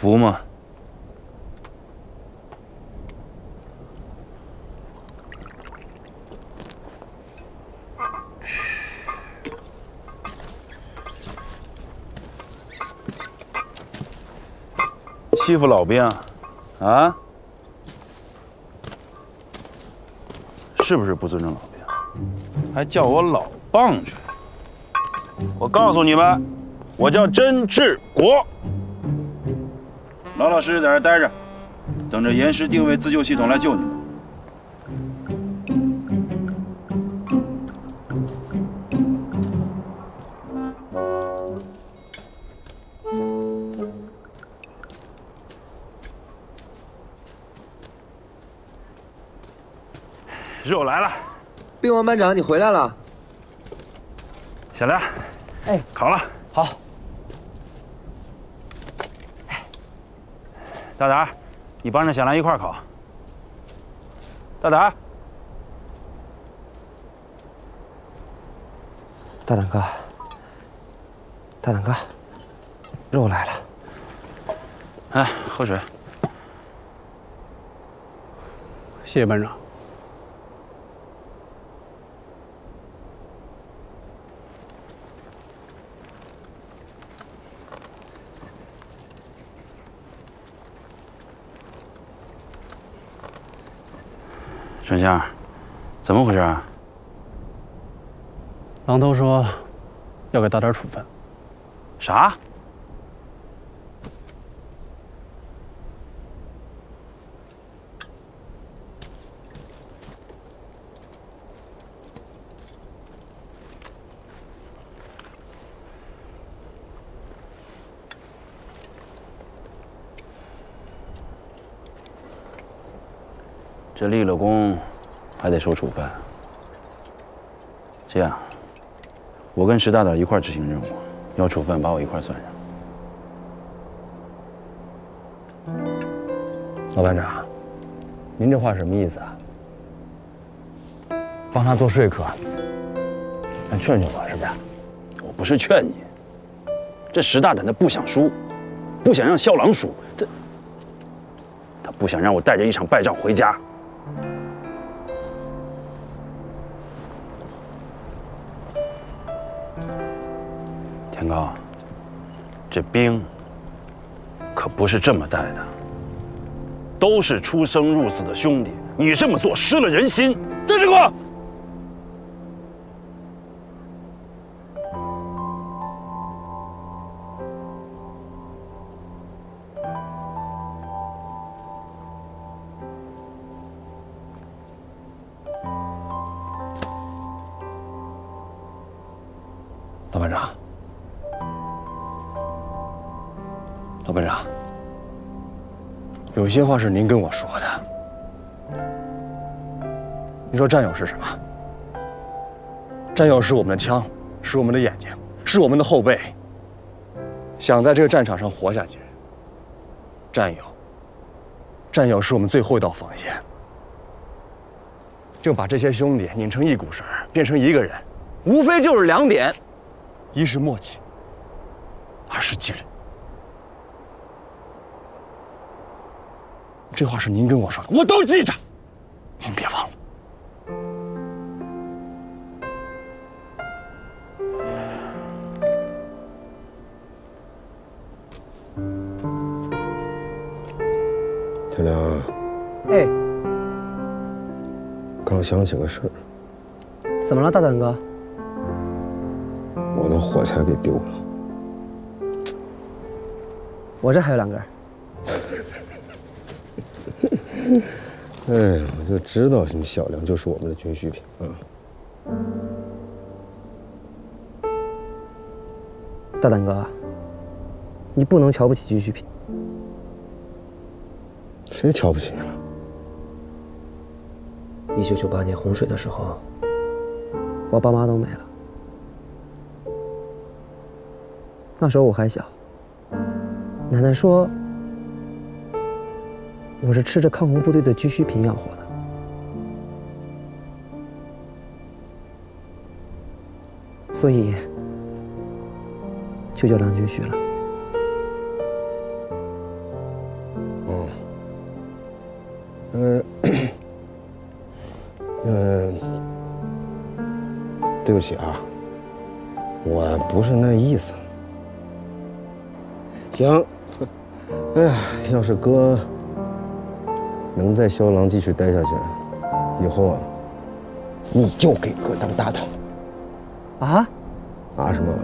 服吗？欺负老兵啊？是不是不尊重老兵？还叫我老棒槌？我告诉你们，我叫甄志国。 老老实实在这待着，等着延时定位自救系统来救你们。肉来了，兵王班长，你回来了。小梁，哎，烤了，好。 大胆，你帮着小兰一块儿烤。大胆哥，肉来了。哎，喝水。谢谢班长。春香，怎么回事啊？狼头说要给打点处分。啥？这立了功，还得受处分。这样，我跟石大胆一块执行任务，要处分把我一块算上。老班长，您这话什么意思啊？帮他做说客，那劝劝我是不是？我不是劝你，这石大胆他不想输，不想让肖狼输，他不想让我带着一场败仗回家。 天高，这兵可不是这么带的，都是出生入死的兄弟，你这么做失了人心。郑志国，老班长。 老班长，有些话是您跟我说的。您说战友是什么？战友是我们的枪，是我们的眼睛，是我们的后背。想在这个战场上活下去，战友是我们最后一道防线。就把这些兄弟拧成一股绳，变成一个人，无非就是两点：一是默契，二是信任。 这话是您跟我说的，我都记着，您别忘了。小梁，哎，刚想起个事儿。怎么了，大胆哥？我的火柴给丢了。我这还有两根。 哎呀，我就知道你小梁就是我们的军需品啊！大胆哥，你不能瞧不起军需品。谁瞧不起你了？1998年洪水的时候，我爸妈都没了。那时候我还小，奶奶说。 我是吃着抗洪部队的军需品养活的。所以就叫梁军需了。不起啊，我不是那意思。行，哎呀，要是哥能在萧郎继续待下去，以后啊，你就给哥当搭档。啊？啊什么？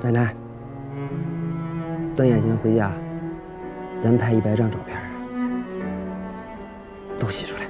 奶奶，等眼睛回家，咱拍100张照片，都洗出来。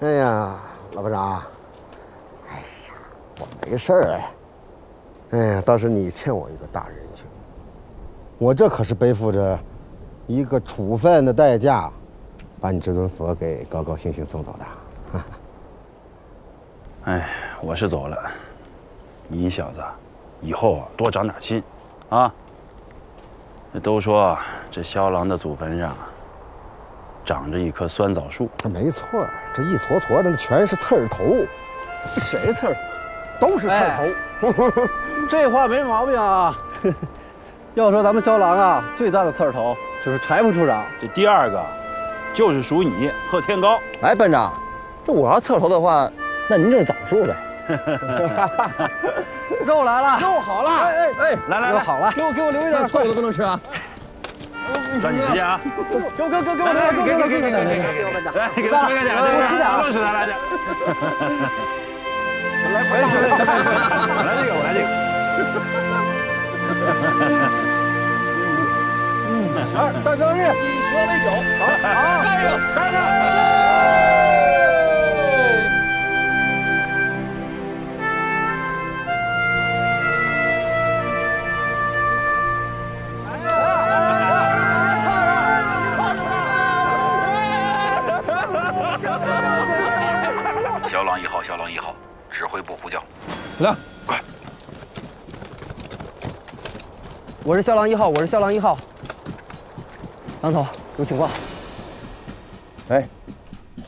哎呀，老班长，哎呀，我没事儿哎。哎呀，倒是你欠我一个大人情，我这可是背负着一个处分的代价，把你这尊佛给高高兴兴送走的。啊、哎，我是走了，你小子以后啊多长点心，啊。都说这萧郎的祖坟上。 长着一棵酸枣树，没错，这一撮撮的全是刺儿头，谁刺儿？都是刺儿头。哎、这话没毛病啊。要说咱们萧郎啊，最大的刺儿头就是柴副处长，这第二个就是属你贺天高。哎，班长，这我要刺头的话，那您就是枣树呗。肉来了，肉好了，哎哎哎，来来来，好了，给我留一点，够了不能吃啊。 抓紧时间啊！给我来，给我来，给他来点，多吃点啊！多吃点，来点。来这个，我来这个。来，大张力，以蛇为酒，好，干上，干上！ 萧郎1号，萧郎1号，指挥部呼叫。来，快！我是萧郎1号，我是萧郎1号。郎头，有情报。哎，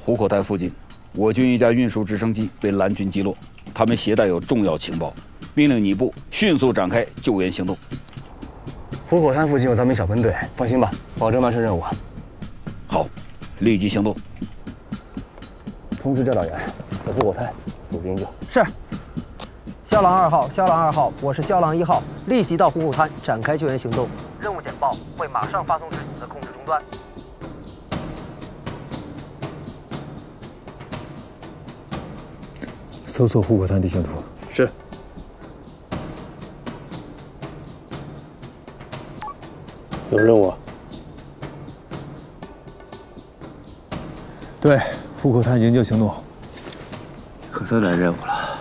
虎口台附近，我军一架运输直升机被蓝军击落，他们携带有重要情报，命令你部迅速展开救援行动。虎口山附近有咱们小分队，放心吧，保证完成任务。好，立即行动。通知教导员。 在虎口台组织营救。是，萧郎2号，萧郎2号，我是萧郎1号，立即到虎口滩展开救援行动。任务简报会马上发送至你的控制终端。搜索虎口滩地形图。是。有任务。对，虎口滩营救行动。 可算来任务了，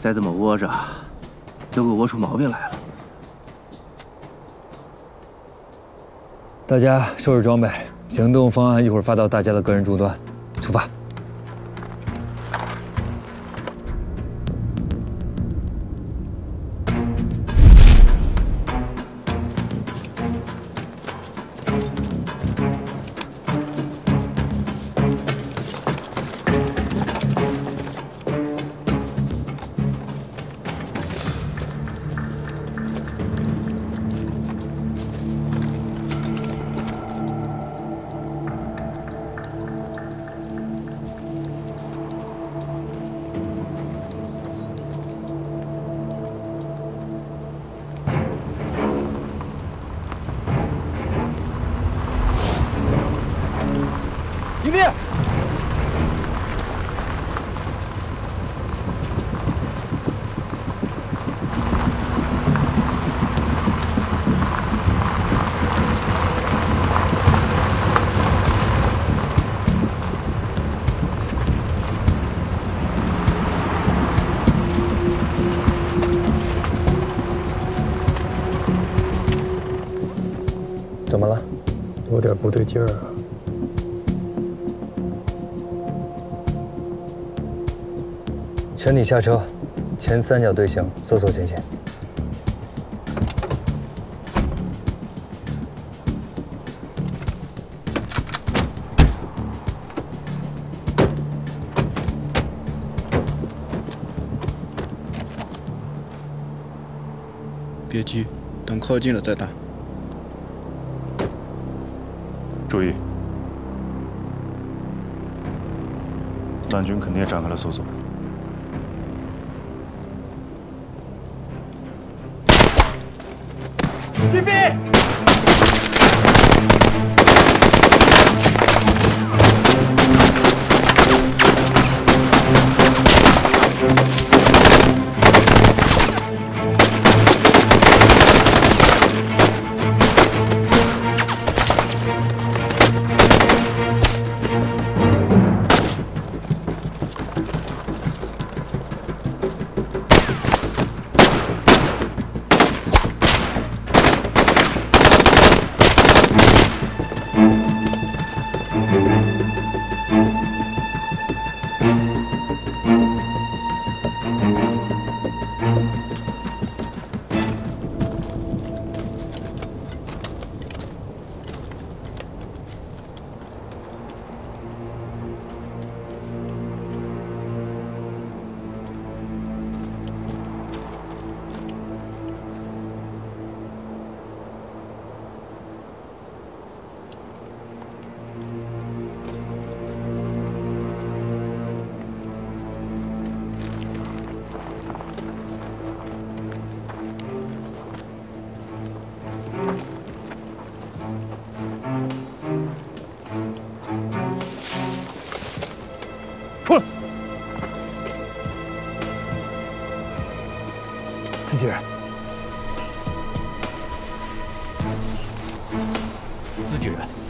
再这么窝着，都给窝出毛病来了。大家收拾装备，行动方案一会儿发到大家的个人终端。出发。 怎么了？有点不对劲儿啊！全体下车，前三角队形搜索前线。别急，等靠近了再打。 注意，蓝军肯定也展开了搜索。击毙！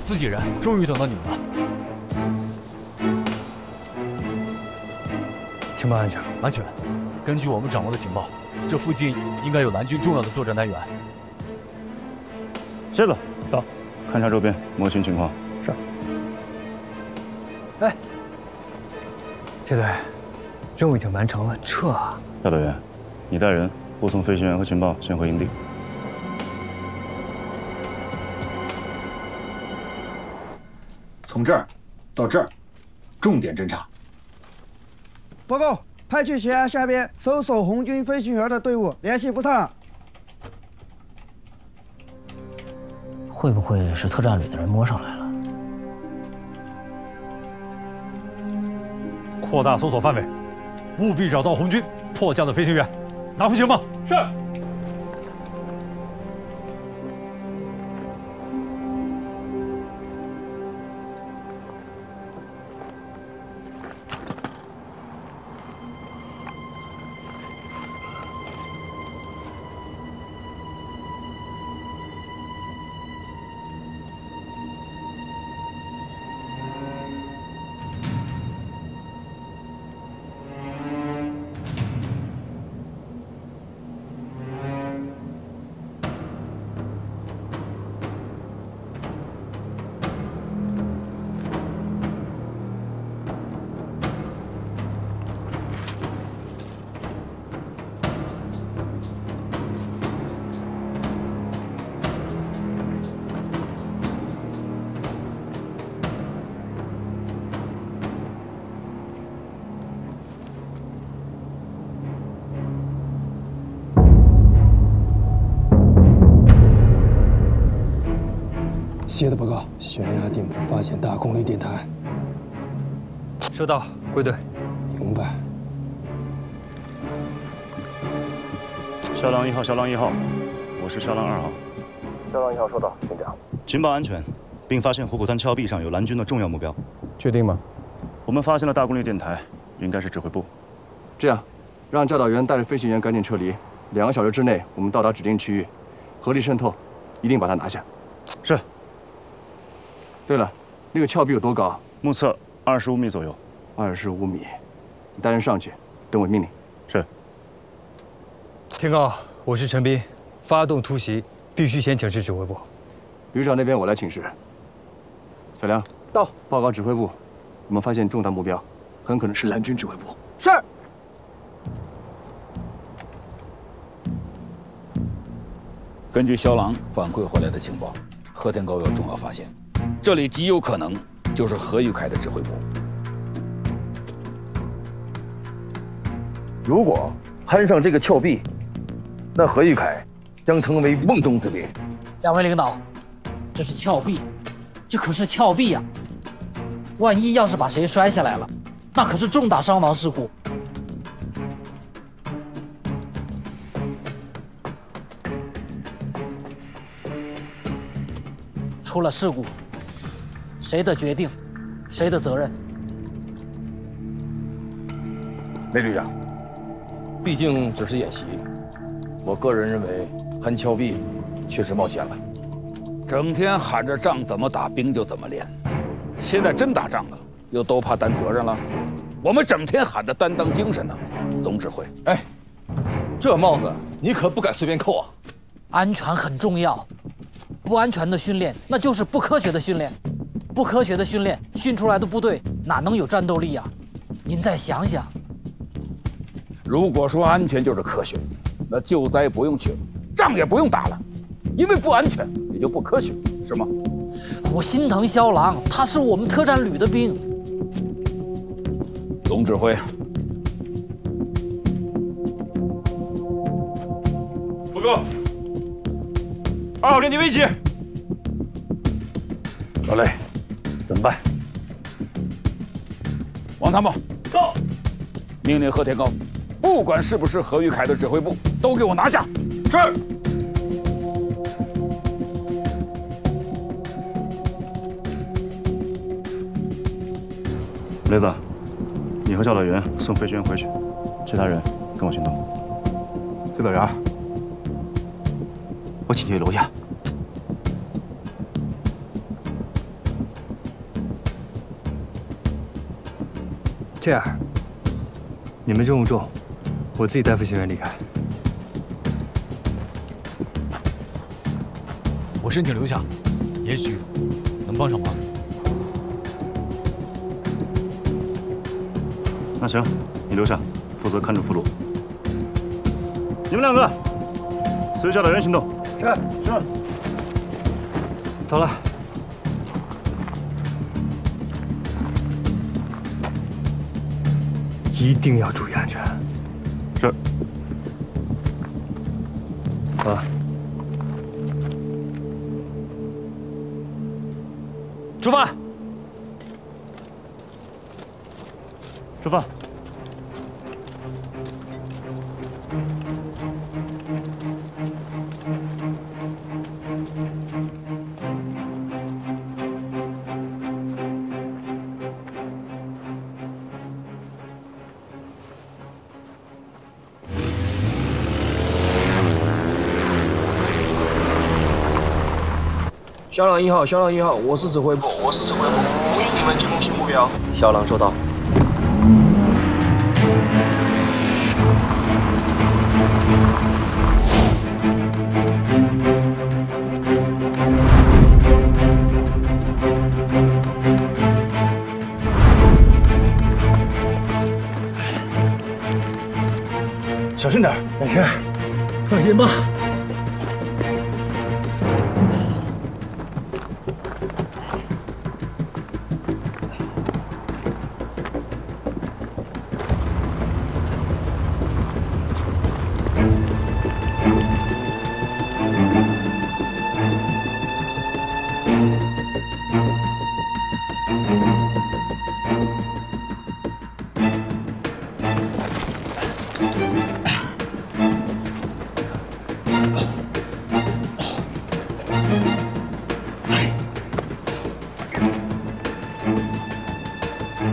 自己人，终于等到你们了。情报安全，安全。根据我们掌握的情报，这附近应该有蓝军重要的作战单元。蝎子，到，勘察周边，摸清情况。是。哎，铁队，任务已经完成了，撤啊！大队员，你带人护送飞行员和情报先回营地。 从这儿到这儿，重点侦查。报告，派去悬崖下边搜索红军飞行员的队伍，联系不上。会不会是特战旅的人摸上来了？扩大搜索范围，务必找到红军迫降的飞行员，拿回情报。是。写的报告，悬崖顶部发现大功率电台。收到，归队。明白。肖狼一号，肖狼一号，我是肖狼二号。肖狼一号收到，连长。情报安全，并发现虎口滩峭壁上有蓝军的重要目标。确定吗？我们发现了大功率电台，应该是指挥部。这样，让教导员带着飞行员赶紧撤离。 2个小时之内，我们到达指定区域，合力渗透，一定把它拿下。是。对了，那个峭壁有多高？目测25米左右。25米，你带人上去，等我命令。是。天高，我是陈斌，发动突袭必须先请示指挥部。旅长那边我来请示。小梁，到，报告指挥部，我们发现重大目标，很可能是蓝军指挥部。是。 根据肖狼反馈回来的情报，何天高有重要发现，这里极有可能就是何玉凯的指挥部。如果攀上这个峭壁，那何玉凯将成为瓮中之鳖。两位领导，这是峭壁，这可是峭壁呀！万一要是把谁摔下来了，那可是重大伤亡事故。 出了事故，谁的决定，谁的责任？雷旅长，毕竟只是演习，我个人认为攀峭壁确实冒险了。整天喊着仗怎么打，兵就怎么练，现在真打仗了，又都怕担责任了。我们整天喊着担当精神呢，总指挥。哎，这帽子你可不敢随便扣啊！安全很重要。 不安全的训练，那就是不科学的训练。不科学的训练，训出来的部队哪能有战斗力呀？您再想想。如果说安全就是科学，那救灾不用去了，仗也不用打了，因为不安全也就不科学，是吗？我心疼肖狼，他是我们特战旅的兵。总指挥，报告。 2号阵地危机，老雷，怎么办？王参谋，到！命令贺天高，不管是不是何玉凯的指挥部，都给我拿下。是。雷子，你和教导员送飞行员回去，其他人跟我行动。教导员。 我请你去楼下。这样，你们任务重，我自己带飞行员离开。我申请留下，也许能帮上忙。那行，你留下，负责看住俘虏。你们2个，随教导员行动。 是，走了。一定要注意安全。是。好了，出发！出发！ 肖狼一号，肖狼一号，我是指挥部，我是指挥部，呼吁你们进攻新目标。肖狼收到。小心点，没事，放心吧。 Thank you.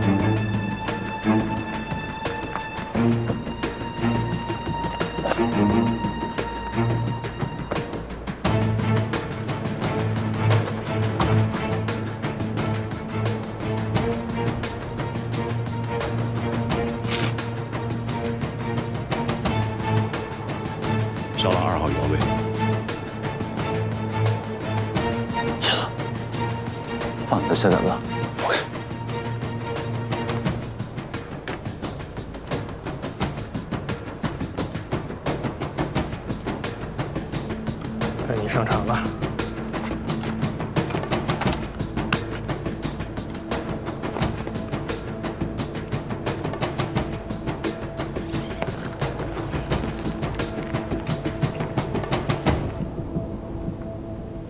上了2号窑位，来了，放在这人了。 上场了，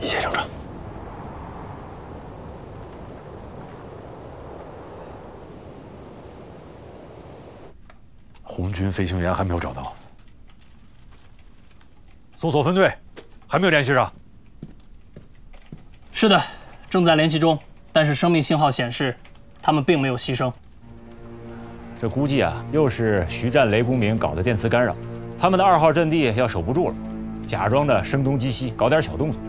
一切正常。红军飞行员还没有找到，搜索分队。 还没有联系上？是的，正在联系中，但是生命信号显示，他们并没有牺牲。这估计啊，又是徐湛、雷公明搞的电磁干扰，他们的2号阵地要守不住了，假装的声东击西，搞点小动作。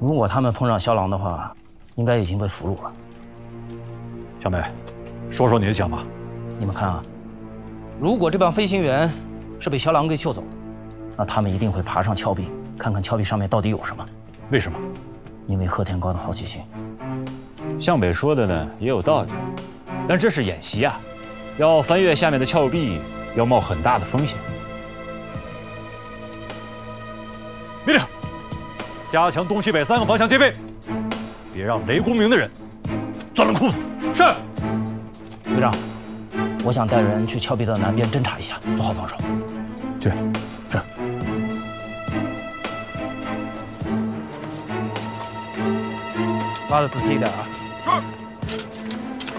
如果他们碰上肖郎的话，应该已经被俘虏了。小梅，说说你的想法。你们看啊，如果这帮飞行员是被肖郎给救走的。 那他们一定会爬上峭壁，看看峭壁上面到底有什么。为什么？因为贺天高的好奇心。向北说的呢也有道理，但这是演习啊，要翻越下面的峭壁，要冒很大的风险。命令，加强东西北3个方向戒备，别让雷公明的人钻了裤子。是。队长，我想带人去峭壁的南边侦查一下，做好防守。去。 挖的仔细一点啊！是。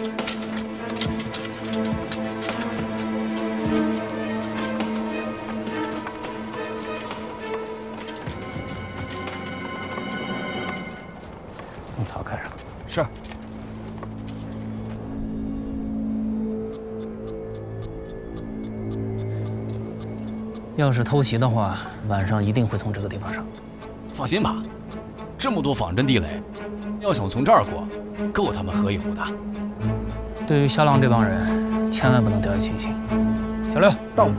弄草盖上。是。要是偷袭的话，晚上一定会从这个地方上。放心吧，这么多仿真地雷。 要想从这儿过，够他们喝一壶的。对于肖郎这帮人，千万不能掉以轻心。小刘到，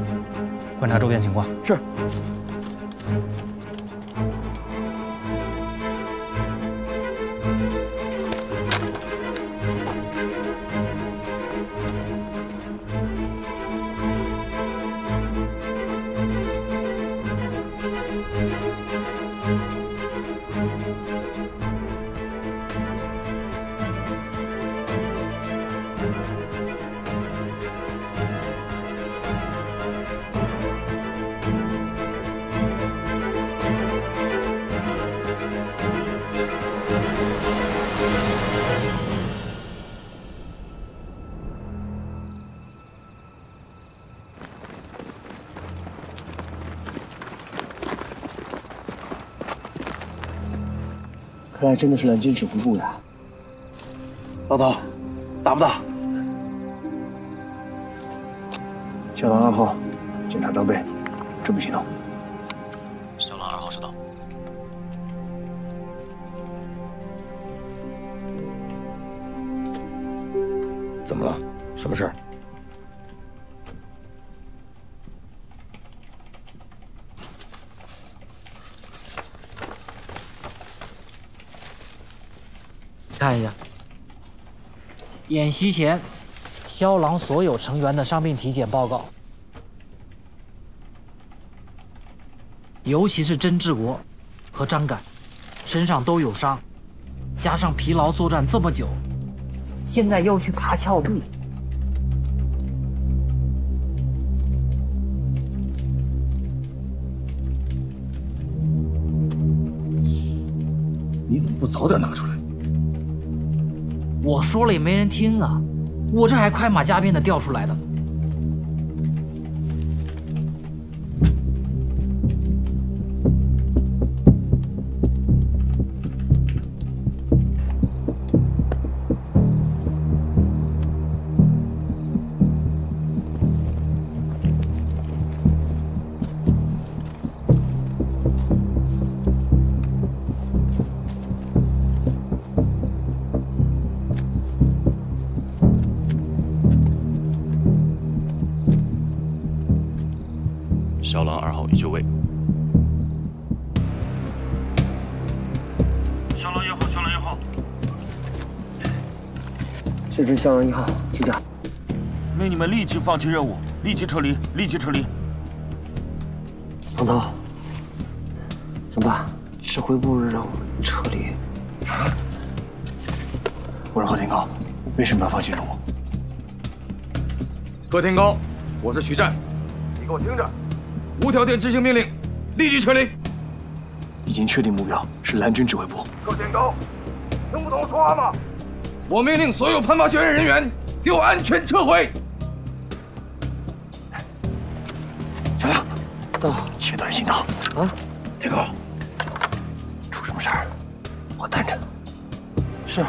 观察周边情况。是。看来真的是蓝军止不住呀！老头，打不打？小狼2号，检查装备，准备行动。小狼2号收到。怎么了？什么事儿？看一下，演习前，肖郎所有成员的伤病体检报告，尤其是甄志国和张敢，身上都有伤，加上疲劳作战这么久，现在又去爬峭壁，你怎么不早点拿出来？ 我说了也没人听啊，我这还快马加鞭的调出来的。肖郎2号19位。肖郎1号，肖郎1号，这是肖郎1号，请讲。命你们立即放弃任务，立即撤离，立即撤离。王涛，怎么办？指挥部让我们撤离。我是何天高，为什么要放弃任务？何天高，我是徐湛，你给我听着，无条件执行命令，立即撤离。已经确定目标是蓝军指挥部。何天高，听不懂我说话吗？我命令所有攀爬学院人员给我安全撤回。小亮，到，切断信道。啊，天高，出什么事儿了？我担着。是。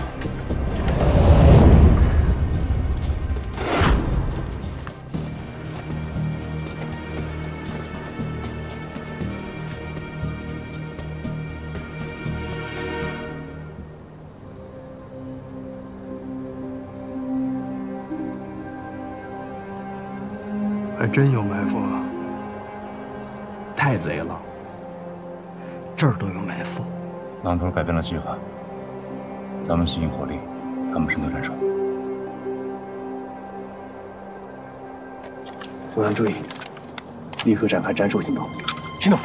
还真有埋伏啊！太贼了，这儿都有埋伏。狼头改变了计划，咱们吸引火力，他们深度战术。所有人注意，立刻展开战术行动！行动！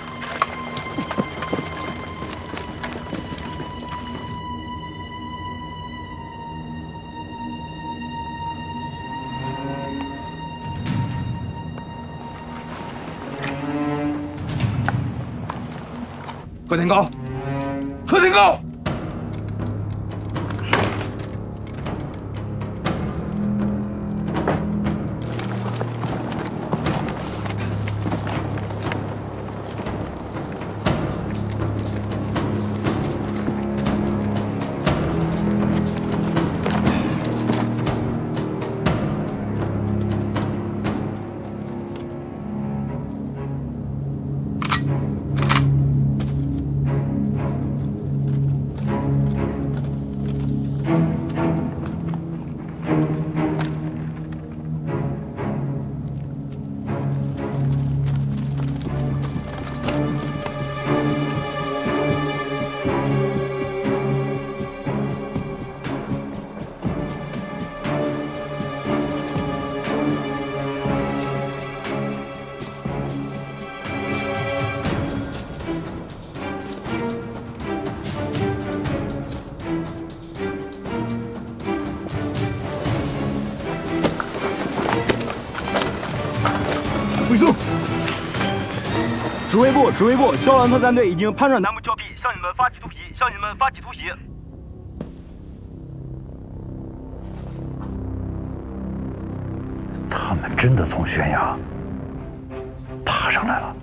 何天高，何天高，指挥部，肖兰特战队已经攀上南部峭壁，向你们发起突袭！向你们发起突袭！他们真的从悬崖爬上来了。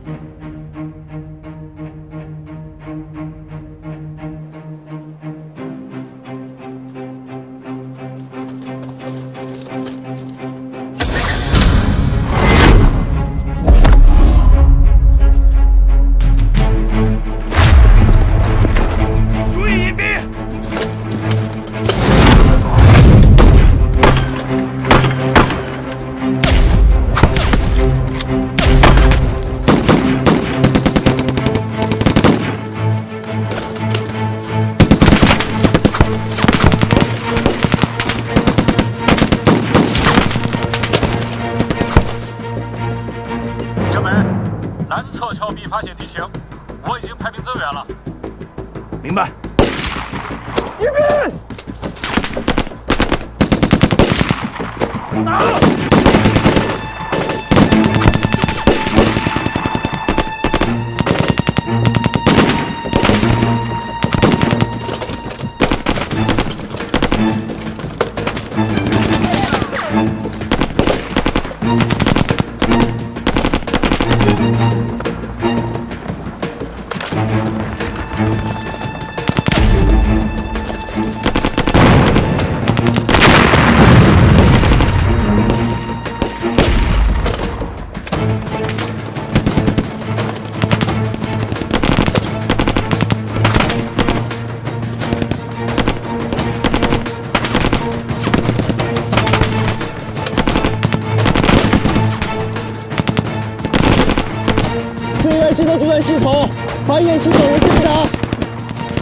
焰系统，把焰系统人对打。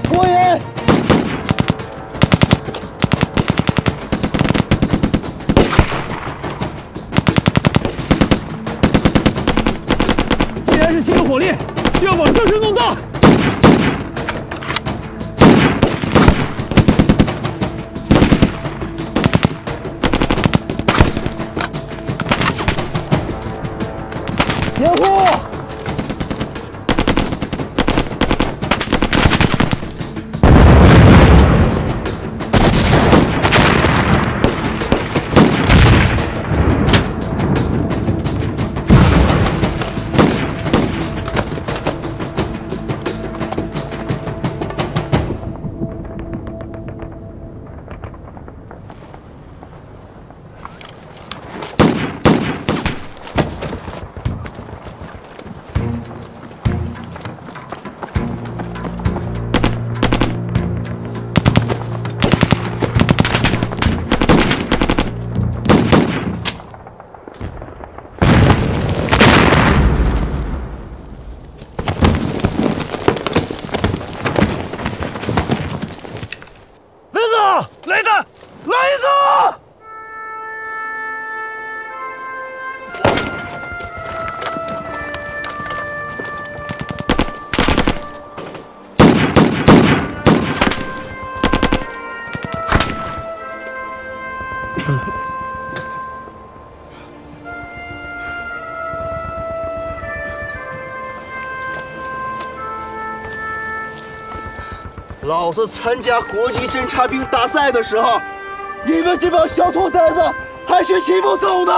郭岩，既然是新的火力，就要往上升动荡。 掩护！老子参加国际侦察兵大赛的时候，你们这帮小兔崽子还学齐步走呢！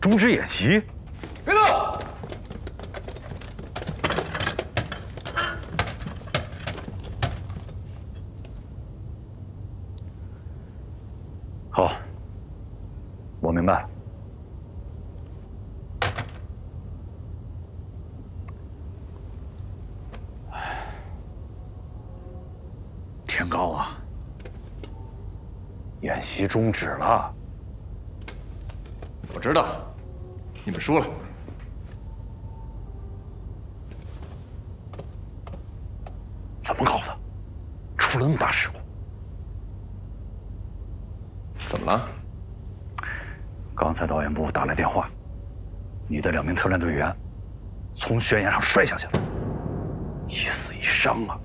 终止演习，别动！好，我明白了。天高啊，演习终止了。我知道，你们输了。 怎么搞的？出了那么大事故？怎么了？刚才导演部打来电话，你的2名特战队员从悬崖上摔下去了，1死1伤啊！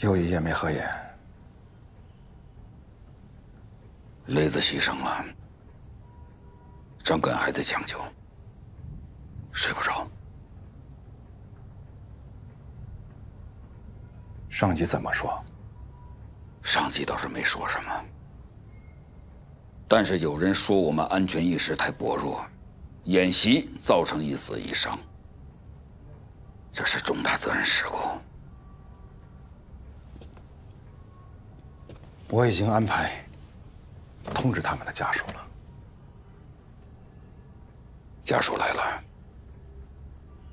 又一夜没合眼，雷子牺牲了，张根还在抢救，睡不着。上级怎么说？上级倒是没说什么，但是有人说我们安全意识太薄弱，演习造成1死1伤，这是重大责任事故。 我已经安排通知他们的家属了。家属来了，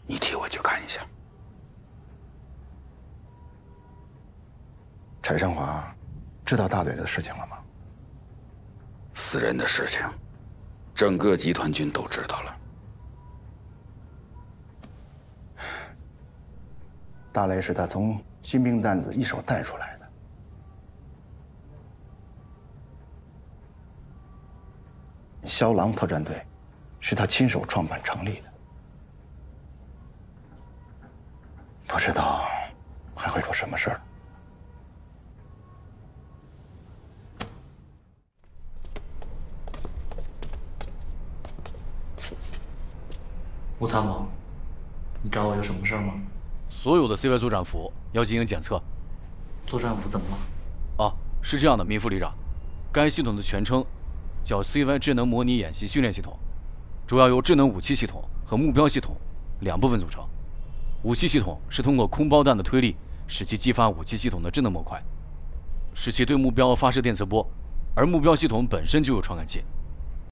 你替我去看一下。柴胜华知道大队的事情了吗？死人的事情，整个集团军都知道了。大雷是他从新兵蛋子一手带出来的。 肖狼特战队是他亲手创办成立的，不知道还会出什么事儿。吴参谋，你找我有什么事儿吗？所有的 CY 作战服要进行检测。作战服怎么了？啊，是这样的，民副旅长，该系统的全称 叫 CY 智能模拟演习训练系统，主要由智能武器系统和目标系统2部分组成。武器系统是通过空包弹的推力，使其激发武器系统的智能模块；使其对目标发射电磁波，而目标系统本身就有传感器。